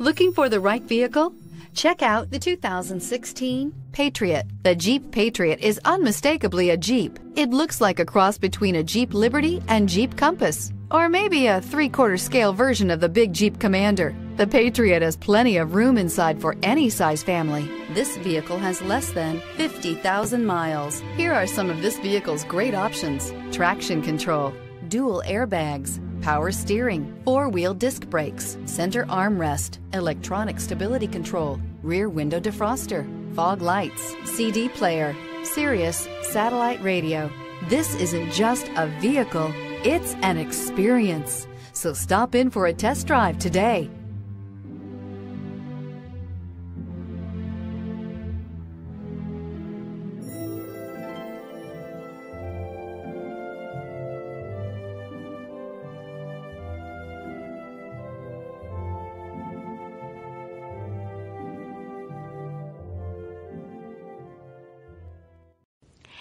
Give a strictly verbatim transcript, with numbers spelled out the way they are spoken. Looking for the right vehicle? Check out the two thousand sixteen Patriot. The Jeep Patriot is unmistakably a Jeep. It looks like a cross between a Jeep Liberty and Jeep Compass, or maybe a three-quarter scale version of the big Jeep Commander. The Patriot has plenty of room inside for any size family. This vehicle has less than fifty thousand miles. Here are some of this vehicle's great options: traction control, dual airbags, power steering, four-wheel disc brakes, center armrest, electronic stability control, rear window defroster, fog lights, C D player, Sirius satellite radio. This isn't just a vehicle, it's an experience. So stop in for a test drive today.